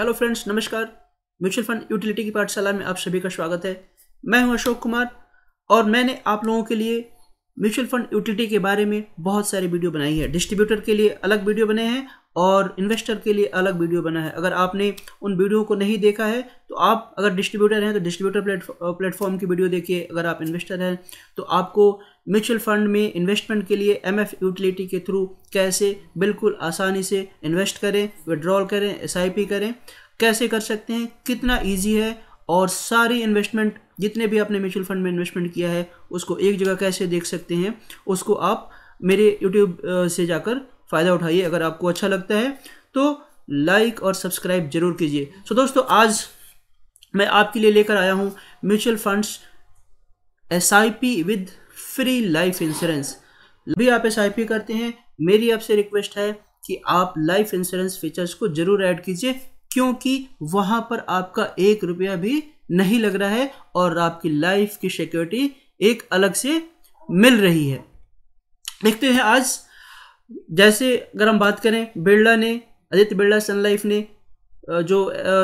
Hello friends, नमस्कार। Mutual fund utility की पाठशाला में आप सभी का स्वागत है। मैं हूं अशोक कुमार और मैंने आप लोगों के लिए म्यूचुअल फंड यूटिलिटी के बारे में बहुत सारी वीडियो बनाई है। डिस्ट्रीब्यूटर के लिए अलग वीडियो बने हैं और इन्वेस्टर के लिए अलग वीडियो बना है। अगर आपने उन वीडियो को नहीं देखा है तो आप, अगर डिस्ट्रीब्यूटर हैं तो डिस्ट्रीब्यूटर प्लेटफॉर्म की वीडियो देखिए। अगर आप इन्वेस्टर हैं तो आपको म्यूचुअल फंड में इन्वेस्टमेंट के लिए एमएफ यूटिलिटी के थ्रू कैसे बिल्कुल आसानी से इन्वेस्ट करें, विड्रॉल करें, एसआईपी करें, कैसे कर सकते हैं, कितना ईजी है, और सारी इन्वेस्टमेंट जितने भी आपने म्यूचुअल फंड में इन्वेस्टमेंट किया है उसको एक जगह कैसे देख सकते हैं, उसको आप मेरे यूट्यूब से जाकर फ़ायदा उठाइए। अगर आपको अच्छा लगता है तो लाइक और सब्सक्राइब जरूर कीजिए। सो दोस्तों, आज मैं आपके लिए लेकर आया हूँ mutual funds SIP with free life insurance. भी आप एसआईपी करते हैं, मेरी आपसे रिक्वेस्ट है कि आप लाइफ इंश्योरेंस फीचर्स को जरूर ऐड कीजिए, क्योंकि वहाँ पर आपका एक रुपया भी नहीं लग रहा है और आपकी लाइफ की सिक्योरिटी एक अलग से मिल रही है। देखते हैं आज, जैसे अगर हम बात करें, बिरला ने, आदित्य बिरला सन लाइफ ने जो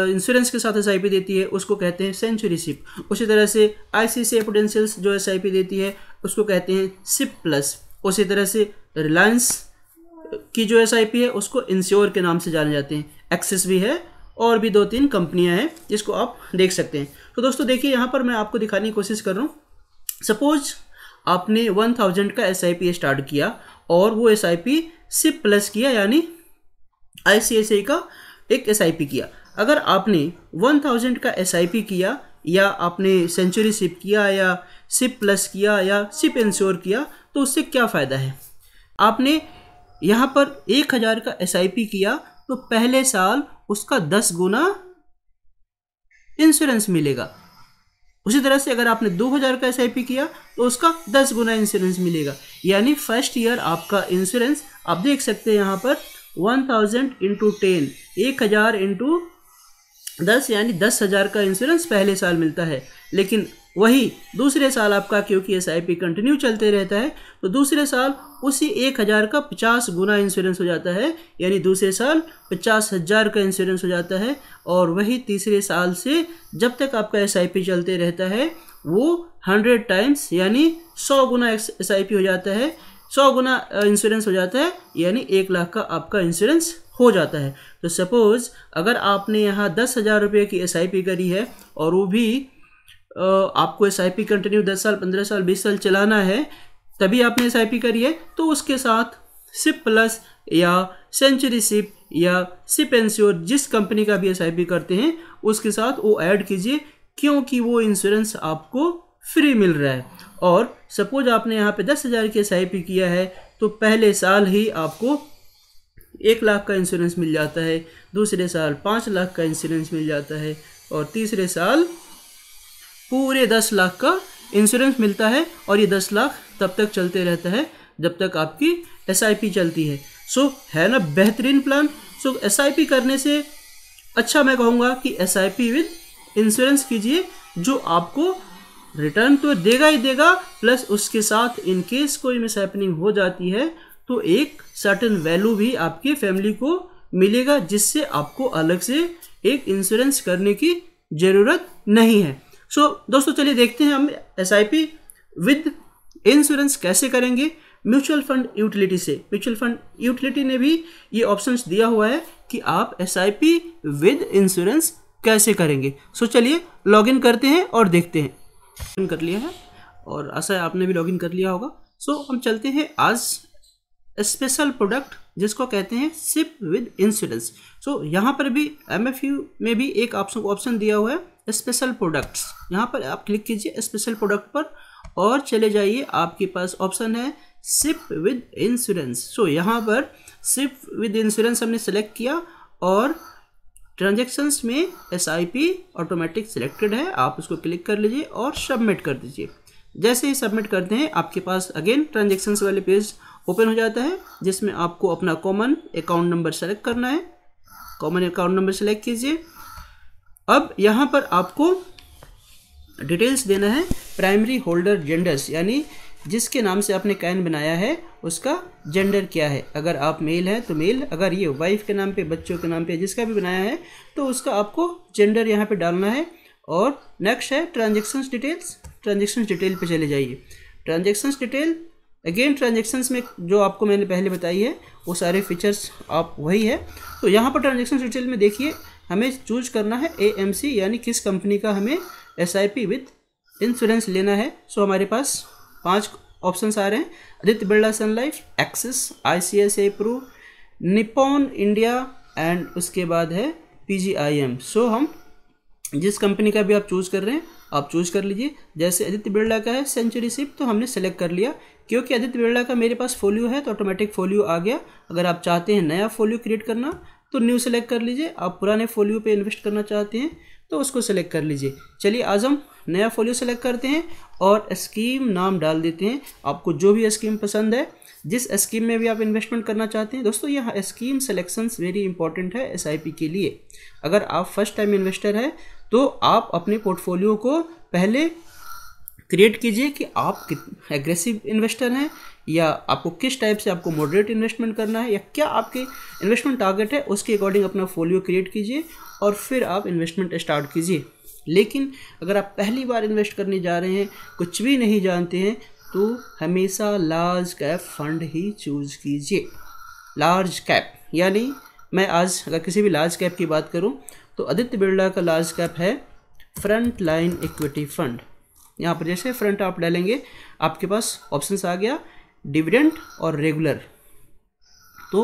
इंश्योरेंस के साथ एसआईपी देती है उसको कहते हैं सेंचुरी सिप। उसी तरह से आईसीआईसीआई प्रूडेंशियल जो एसआईपी देती है उसको कहते हैं सिप प्लस। उसी तरह से रिलायंस की जो एसआईपी है उसको इंश्योर के नाम से जाने जाते हैं। एक्सिस भी है और भी दो तीन कंपनियां हैं जिसको आप देख सकते हैं। तो दोस्तों देखिए, यहाँ पर मैं आपको दिखाने की कोशिश कर रहा हूँ। सपोज आपने 1000 का एसआईपी स्टार्ट किया और वो एसआईपी सिप प्लस किया, यानी आईसीआईसीआई का एक एसआईपी किया। अगर आपने 1000 का एसआईपी किया या आपने सेंचुरी सिप किया या सिप प्लस किया या सिप इंश्योर किया, तो उससे क्या फ़ायदा है? आपने यहाँ पर 1000 का एसआईपी किया तो पहले साल उसका 10 गुना इंश्योरेंस मिलेगा। उसी तरह से अगर आपने 2000 का एसआईपी किया तो उसका 10 गुना इंश्योरेंस मिलेगा। यानी फर्स्ट ईयर आपका इंश्योरेंस, आप देख सकते हैं यहाँ पर 1000 × 10, 1000 × 10, यानी 10,000 का इंश्योरेंस पहले साल मिलता है। लेकिन वही दूसरे साल आपका, क्योंकि एसआईपी कंटिन्यू चलते रहता है, तो दूसरे साल उसी 1000 का 50 गुना इंश्योरेंस हो जाता है, यानी दूसरे साल 50,000 का इंश्योरेंस हो जाता है। और वही तीसरे साल से जब तक आपका एसआईपी चलते रहता है वो 100 टाइम्स, यानी 100 गुना एसआईपी हो जाता है, 100 गुना इंश्योरेंस हो जाता है, यानी 1 लाख का आपका इंश्योरेंस हो जाता है। तो सपोज़ अगर आपने यहाँ 10,000 रुपये की एसआईपी करी है और वो भी आपको एसआईपी कंटिन्यू 10 साल 15 साल 20 साल चलाना है, तभी आपने एसआईपी करी है, तो उसके साथ सिप प्लस या सेंचुरी सिप या सिप इंश्योर, जिस कंपनी का भी एसआईपी करते हैं उसके साथ वो ऐड कीजिए, क्योंकि वो इंश्योरेंस आपको फ्री मिल रहा है। और सपोज आपने यहाँ पे 10,000 की एसआईपी किया है तो पहले साल ही आपको 1 लाख का इंश्योरेंस मिल जाता है, दूसरे साल 5 लाख का इंश्योरेंस मिल जाता है और तीसरे साल पूरे 10 लाख का इंश्योरेंस मिलता है। और ये 10 लाख तब तक चलते रहता है जब तक आपकी एसआईपी चलती है। सो है ना बेहतरीन प्लान। सो एसआईपी करने से अच्छा मैं कहूँगा कि एसआईपी विद इंश्योरेंस कीजिए, जो आपको रिटर्न तो देगा ही देगा, प्लस उसके साथ इनकेस कोई मिसहैपनिंग हो जाती है तो एक सर्टेन वैल्यू भी आपके फैमिली को मिलेगा, जिससे आपको अलग से एक इंश्योरेंस करने की ज़रूरत नहीं है। सो दोस्तों चलिए देखते हैं हम एसआईपी विद इंश्योरेंस कैसे करेंगे म्यूचुअल फंड यूटिलिटी से। म्यूचुअल फंड यूटिलिटी ने भी ये ऑप्शंस दिया हुआ है कि आप एसआईपी विद इंश्योरेंस कैसे करेंगे। सो चलिए लॉगिन करते हैं और देखते हैं। लॉगिन कर लिया है और आशा है आपने भी लॉगिन कर लिया होगा। सो हम चलते हैं आज स्पेशल प्रोडक्ट जिसको कहते हैं सिप विद इंश्योरेंस। सो यहाँ पर भी एमएफयू में भी एक ऑप्शन दिया हुआ है स्पेशल प्रोडक्ट्स। यहाँ पर आप क्लिक कीजिए स्पेशल प्रोडक्ट पर और चले जाइए, आपके पास ऑप्शन है सिप विद इंश्योरेंस। सो यहाँ पर सिप विद इंश्योरेंस हमने सेलेक्ट किया और ट्रांजैक्शंस में एसआईपी ऑटोमेटिक सिलेक्टेड है, आप उसको क्लिक कर लीजिए और सबमिट कर दीजिए। जैसे ही सबमिट करते हैं आपके पास अगेन ट्रांजैक्शंस वाले पेज ओपन हो जाता है, जिसमें आपको अपना कॉमन अकाउंट नंबर सेलेक्ट करना है। कॉमन अकाउंट नंबर सेलेक्ट कीजिए। अब यहाँ पर आपको डिटेल्स देना है, प्राइमरी होल्डर जेंडर्स, यानी जिसके नाम से आपने कैन बनाया है उसका जेंडर क्या है, अगर आप मेल हैं तो मेल, अगर ये वाइफ के नाम पे, बच्चों के नाम पे जिसका भी बनाया है तो उसका आपको जेंडर यहाँ पे डालना है। और नेक्स्ट है ट्रांजेक्शन्स डिटेल्स, ट्रांजेक्शन्स डिटेल पे चले जाइए। ट्रांजेक्शन्स डिटेल अगेन ट्रांजेक्शन्स में जो आपको मैंने पहले बताई है वो सारे फीचर्स आप वही है। तो यहाँ पर ट्रांजेक्शन्स डिटेल में देखिए हमें चूज करना है AMC यानी किस कंपनी का हमें SIP विथ इंश्योरेंस लेना है। सो हमारे पास 5 ऑप्शंस आ रहे हैं, आदित्य बिरला सन life, Axis, ICICI Pru, Nippon India and उसके बाद है PGIM। सो हम जिस कंपनी का भी आप चूज़ कर रहे हैं आप चूज़ कर लीजिए। जैसे आदित्य बिरला का है सेंचुरी SIP तो हमने सेलेक्ट कर लिया, क्योंकि आदित्य बिरला का मेरे पास फोलियो है तो ऑटोमेटिक फोलियो आ गया। अगर आप चाहते हैं नया फोलियो क्रिएट करना तो न्यू सेलेक्ट कर लीजिए, आप पुराने फोलियो पे इन्वेस्ट करना चाहते हैं तो उसको सेलेक्ट कर लीजिए। चलिए आज हम नया फोलियो सेलेक्ट करते हैं और स्कीम नाम डाल देते हैं, आपको जो भी स्कीम पसंद है, जिस स्कीम में भी आप इन्वेस्टमेंट करना चाहते हैं। दोस्तों यहाँ स्कीम सिलेक्शंस वेरी इंपॉर्टेंट है SIP के लिए। अगर आप फर्स्ट टाइम इन्वेस्टर हैं तो आप अपने पोर्टफोलियो को पहले क्रिएट कीजिए कि आप कितने एग्रेसिव इन्वेस्टर हैं या आपको किस टाइप से आपको मॉडरेट इन्वेस्टमेंट करना है या क्या आपके इन्वेस्टमेंट टारगेट है, उसके अकॉर्डिंग अपना फोलियो क्रिएट कीजिए और फिर आप इन्वेस्टमेंट स्टार्ट कीजिए। लेकिन अगर आप पहली बार इन्वेस्ट करने जा रहे हैं, कुछ भी नहीं जानते हैं, तो हमेशा लार्ज कैप फंड ही चूज़ कीजिए। लार्ज कैप यानी मैं आज अगर किसी भी लार्ज कैप की बात करूं तो आदित्य बिरला का लार्ज कैप है फ्रंट लाइन इक्विटी फंड। यहाँ पर जैसे फ्रंट आप डालेंगे आपके पास ऑप्शंस आ गया डिविडेंड और रेगुलर। तो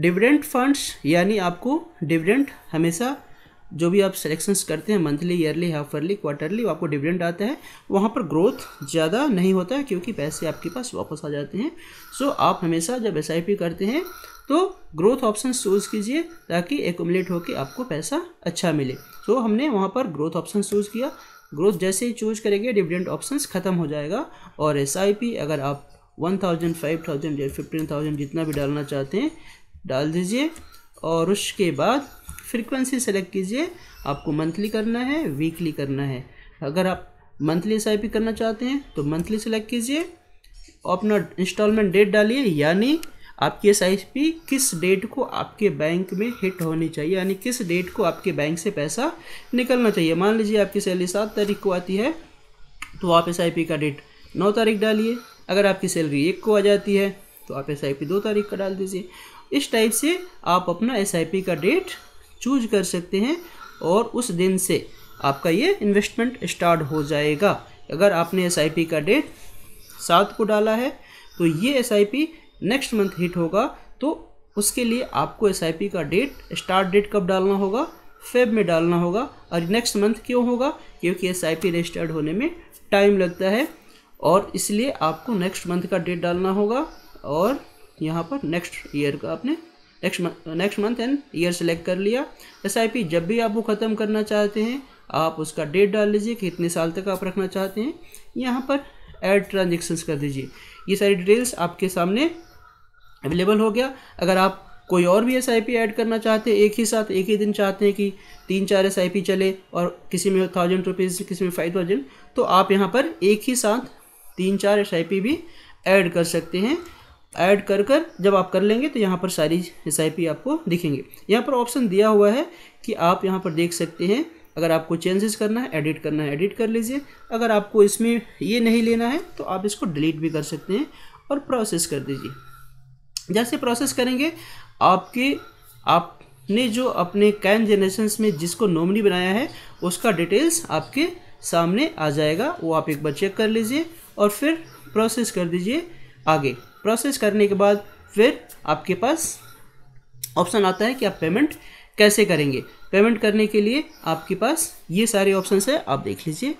डिविडेंड फंड्स यानी आपको डिविडेंड हमेशा जो भी आप सेलेक्शंस करते हैं मंथली, ईयरली, हाफरली, क्वार्टरली, आपको डिविडेंड आता है। वहाँ पर ग्रोथ ज़्यादा नहीं होता है क्योंकि पैसे आपके पास वापस आ जाते हैं। सो आप हमेशा जब SIP करते हैं तो ग्रोथ ऑप्शन चूज़ कीजिए ताकि एक्यूमुलेट होकर आपको पैसा अच्छा मिले। सो हमने वहाँ पर ग्रोथ ऑप्शन चूज़ किया। ग्रोथ जैसे ही चूज करेंगे डिविडेंड ऑप्शंस ख़त्म हो जाएगा। और SIP अगर आप 1000, 5000 या 15000 जितना भी डालना चाहते हैं डाल दीजिए। और उसके बाद फ्रीक्वेंसी सेलेक्ट कीजिए, आपको मंथली करना है, वीकली करना है। अगर आप मंथली SIP करना चाहते हैं तो मंथली सेलेक्ट कीजिए, अपना इंस्टॉलमेंट डेट डालिए यानी आपकी SIP किस डेट को आपके बैंक में हिट होनी चाहिए, यानी किस डेट को आपके बैंक से पैसा निकलना चाहिए। मान लीजिए आपकी सैलरी 7 तारीख को आती है तो आप SIP का डेट 9 तारीख डालिए। अगर आपकी सैलरी 1 को आ जाती है तो आप SIP 2 तारीख का डाल दीजिए। इस टाइप से आप अपना SIP का डेट चूज कर सकते हैं और उस दिन से आपका ये इन्वेस्टमेंट स्टार्ट हो जाएगा। अगर आपने SIP का डेट 7 को डाला है तो ये SIP नेक्स्ट मंथ हिट होगा। तो उसके लिए आपको SIP का डेट, स्टार्ट डेट कब डालना होगा, फेब में डालना होगा। और नेक्स्ट मंथ क्यों होगा, क्योंकि SIP रजिस्टर्ड होने में टाइम लगता है और इसलिए आपको नेक्स्ट मंथ का डेट डालना होगा। और यहाँ पर नेक्स्ट ईयर का आपने next month and year select कर लिया। SIP जब भी आप वो ख़त्म करना चाहते हैं आप उसका डेट डाल लीजिए कि कितने साल तक आप रखना चाहते हैं। यहाँ पर ऐड ट्रांजेक्शन्स कर दीजिए। ये सारी डिटेल्स आपके सामने अवेलेबल हो गया। अगर आप कोई और भी SIP ऐड करना चाहते हैं, एक ही साथ एक ही दिन चाहते हैं कि 3-4 SIP चले और किसी में 1000 रुपीज़ किसी में 5000, तो आप यहाँ पर एक ही साथ 3-4 SIP भी ऐड कर सकते हैं। ऐड कर कर जब आप कर लेंगे तो यहाँ पर सारी SIP आपको दिखेंगे। यहाँ पर ऑप्शन दिया हुआ है कि आप यहाँ पर देख सकते हैं। अगर आपको चेंजेस करना है, एडिट करना है, एडिट कर लीजिए। अगर आपको इसमें ये नहीं लेना है तो आप इसको डिलीट भी कर सकते हैं और प्रोसेस कर दीजिए। जैसे प्रोसेस करेंगे आपने जो अपने कैन जनरेशंस में जिसको नॉमिनी बनाया है उसका डिटेल्स आपके सामने आ जाएगा। वो आप एक बार चेक कर लीजिए और फिर प्रोसेस कर दीजिए आगे। प्रोसेस करने के बाद फिर आपके पास ऑप्शन आता है कि आप पेमेंट कैसे करेंगे। पेमेंट करने के लिए आपके पास ये सारे ऑप्शंस है, आप देख लीजिए।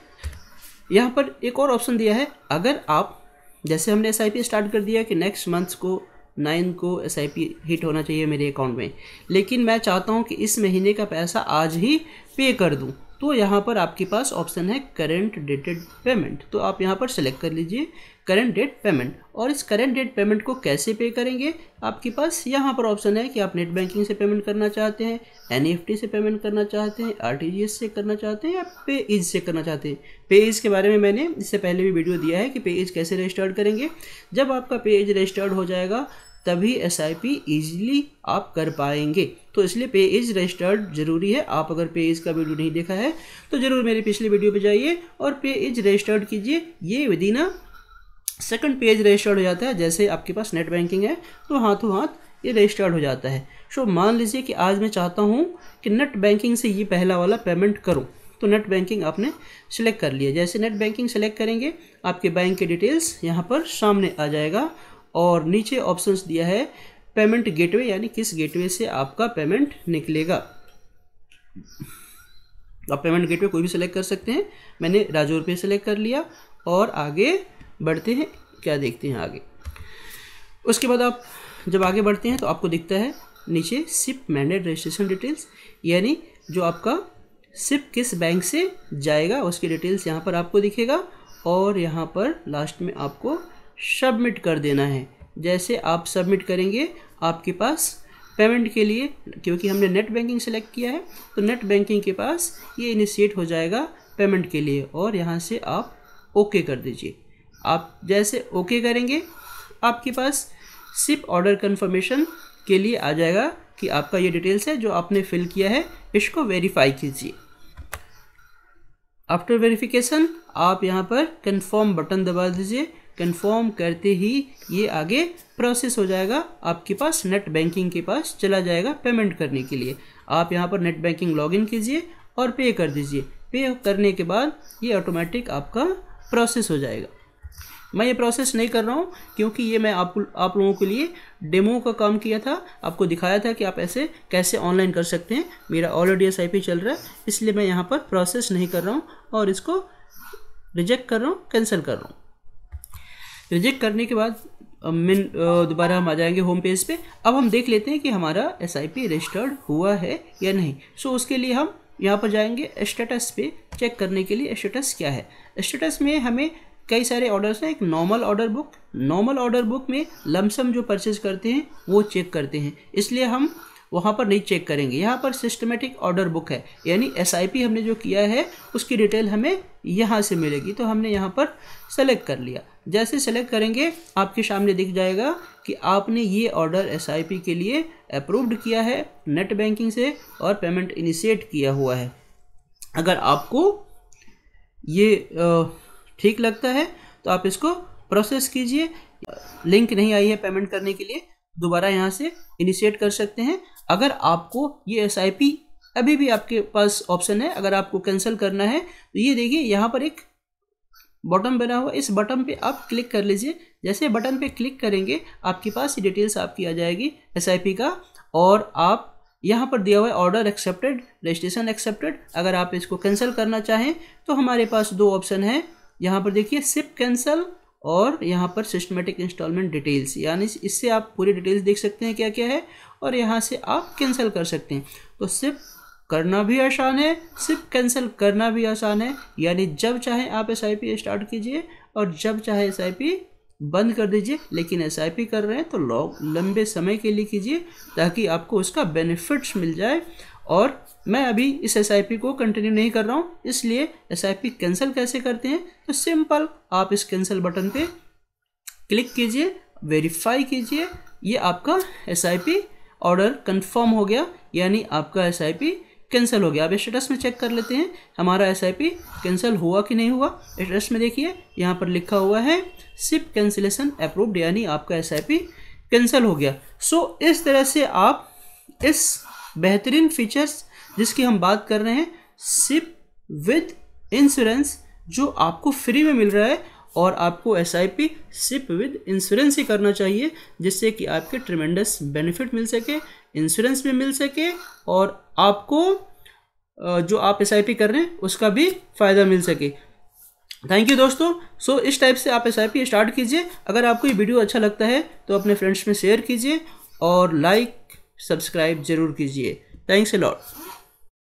यहाँ पर एक और ऑप्शन दिया है, अगर आप जैसे हमने SIP स्टार्ट कर दिया कि नेक्स्ट मंथ को 9 को SIP हिट होना चाहिए मेरे अकाउंट में, लेकिन मैं चाहता हूं कि इस महीने का पैसा आज ही पे कर दूं, तो यहां पर आपके पास ऑप्शन है करेंट डेटेड पेमेंट। तो आप यहां पर सेलेक्ट कर लीजिए करंट डेट पेमेंट। और इस करंट डेट पेमेंट को कैसे पे करेंगे, आपके पास यहाँ पर ऑप्शन है कि आप नेट बैंकिंग से पेमेंट करना चाहते हैं, एनईएफटी से पेमेंट करना चाहते हैं, आरटीजीएस से करना चाहते हैं या पे इज से करना चाहते हैं। पे इज के बारे में मैंने इससे पहले भी वीडियो दिया है कि पे इज कैसे रजिस्टर्ड करेंगे। जब आपका पे इज रजिस्टर्ड हो जाएगा तभी एसआईपी इजीली आप कर पाएंगे, तो इसलिए पे इज रजिस्टर्ड ज़रूरी है। आप अगर पे इज का वीडियो नहीं देखा है तो ज़रूर मेरी पिछली वीडियो पे जाइए और पे इज रजिस्टर्ड कीजिए। ये within a second page registered हो जाता है। जैसे आपके पास नेट बैंकिंग है तो हाथों हाथ ये रजिस्टर्ड हो जाता है। सो मान लीजिए कि आज मैं चाहता हूँ कि नेट बैंकिंग से ये पहला वाला पेमेंट करूँ, तो नेट बैंकिंग आपने सेलेक्ट कर लिया। जैसे नेट बैंकिंग सेलेक्ट करेंगे आपके बैंक के डिटेल्स यहाँ पर सामने आ जाएगा और नीचे ऑप्शंस दिया है पेमेंट गेटवे, यानी किस गेटवे से आपका पेमेंट निकलेगा। आप पेमेंट गेटवे कोई भी सिलेक्ट कर सकते हैं। मैंने राजौरपे सेलेक्ट कर लिया और आगे बढ़ते हैं, क्या देखते हैं आगे। उसके बाद आप जब आगे बढ़ते हैं तो आपको दिखता है नीचे सिप मैंडेट रजिस्ट्रेशन डिटेल्स, यानी जो आपका सिप किस बैंक से जाएगा उसकी डिटेल्स यहाँ पर आपको दिखेगा और यहाँ पर लास्ट में आपको सबमिट कर देना है। जैसे आप सबमिट करेंगे आपके पास पेमेंट के लिए, क्योंकि हमने नेट बैंकिंग सेलेक्ट किया है तो नेट बैंकिंग के पास ये इनिशिएट हो जाएगा पेमेंट के लिए और यहाँ से आप ओके कर दीजिए। आप जैसे ओके करेंगे आपके पास सिप ऑर्डर कंफर्मेशन के लिए आ जाएगा कि आपका ये डिटेल्स है जो आपने फिल किया है, इसको वेरीफाई कीजिए। आफ्टर वेरीफिकेशन आप यहाँ पर कन्फर्म बटन दबा दीजिए। कन्फर्म करते ही ये आगे प्रोसेस हो जाएगा, आपके पास नेट बैंकिंग के पास चला जाएगा पेमेंट करने के लिए। आप यहाँ पर नेट बैंकिंग लॉगिन कीजिए और पे कर दीजिए। पे करने के बाद ये ऑटोमेटिक आपका प्रोसेस हो जाएगा। मैं ये प्रोसेस नहीं कर रहा हूँ क्योंकि ये मैं आप लोगों के लिए डेमो का काम किया था, आपको दिखाया था कि आप ऐसे कैसे ऑनलाइन कर सकते हैं। मेरा ऑलरेडी एसआईपी चल रहा है इसलिए मैं यहाँ पर प्रोसेस नहीं कर रहा हूँ और इसको रिजेक्ट कर रहा हूँ, कैंसिल कर रहा हूँ। रिजेक्ट करने के बाद दोबारा हम आ जाएंगे होम पेज पे। अब हम देख लेते हैं कि हमारा एसआईपी रजिस्टर्ड हुआ है या नहीं। सो उसके लिए हम यहाँ पर जाएंगे स्टेटस पे चेक करने के लिए स्टेटस क्या है। स्टेटस में हमें कई सारे ऑर्डर्स हैं, एक normal order book. Normal order book में लमसम जो परचेज करते हैं वो चेक करते हैं, इसलिए हम वहाँ पर नहीं चेक करेंगे। यहाँ पर सिस्टमेटिक ऑर्डर बुक है, यानी एसआईपी हमने जो किया है उसकी डिटेल हमें यहाँ से मिलेगी। तो हमने यहाँ पर सेलेक्ट कर लिया। जैसे सेलेक्ट करेंगे आपके सामने दिख जाएगा कि आपने ये ऑर्डर एसआईपी के लिए अप्रूव्ड किया है नेट बैंकिंग से और पेमेंट इनिशिएट किया हुआ है। अगर आपको ये ठीक लगता है तो आप इसको प्रोसेस कीजिए। लिंक नहीं आई है पेमेंट करने के लिए, दोबारा यहाँ से इनिशिएट कर सकते हैं। अगर आपको ये एसआईपी अभी भी आपके पास ऑप्शन है, अगर आपको कैंसिल करना है तो ये देखिए यहाँ पर एक बटन बना हुआ, इस बटन पे आप क्लिक कर लीजिए। जैसे बटन पे क्लिक करेंगे आपके पास ये डिटेल्स आपकी आ जाएगी एसआईपी का और आप यहाँ पर दिया हुआ है ऑर्डर एक्सेप्टेड, रजिस्ट्रेशन एक्सेप्टेड। अगर आप इसको कैंसिल करना चाहें तो हमारे पास दो ऑप्शन है, यहाँ पर देखिए सिप कैंसिल और यहाँ पर सिस्टमेटिक इंस्टॉलमेंट डिटेल्स, यानी इससे आप पूरी डिटेल्स देख सकते हैं क्या क्या है और यहाँ से आप कैंसिल कर सकते हैं। तो सिप करना भी आसान है, सिप कैंसिल करना भी आसान है, यानी जब चाहे आप एसआईपी स्टार्ट कीजिए और जब चाहे एसआईपी बंद कर दीजिए। लेकिन एसआईपी कर रहे हैं तो लंबे समय के लिए कीजिए ताकि आपको उसका बेनिफिट्स मिल जाए। और मैं अभी इस एसआईपी को कंटिन्यू नहीं कर रहा हूँ, इसलिए एसआईपी कैंसिल कैसे करते हैं, तो सिंपल आप इस कैंसिल बटन पे क्लिक कीजिए, वेरीफाई कीजिए। ये आपका एसआईपी ऑर्डर कंफर्म हो गया, यानी आपका एसआईपी कैंसिल हो गया। अब स्टेटस में चेक कर लेते हैं हमारा एसआईपी कैंसिल हुआ कि नहीं हुआ। स्टेटस में देखिए यहाँ पर लिखा हुआ है सिप कैंसिलेशन अप्रूव्ड, यानी आपका एसआईपी कैंसिल हो गया। सो इस तरह से आप इस बेहतरीन फीचर्स जिसकी हम बात कर रहे हैं सिप विद इंश्योरेंस, जो आपको फ्री में मिल रहा है और आपको एसआईपी सिप विद इंश्योरेंस ही करना चाहिए जिससे कि आपके ट्रिमेंडस बेनिफिट मिल सके, इंश्योरेंस भी मिल सके और आपको जो आप एसआईपी कर रहे हैं उसका भी फ़ायदा मिल सके। थैंक यू दोस्तों। सो इस टाइप से आप एसआईपी स्टार्ट कीजिए। अगर आपको ये वीडियो अच्छा लगता है तो अपने फ्रेंड्स में शेयर कीजिए और लाइक सब्सक्राइब ज़रूर कीजिए। Thanks a lot.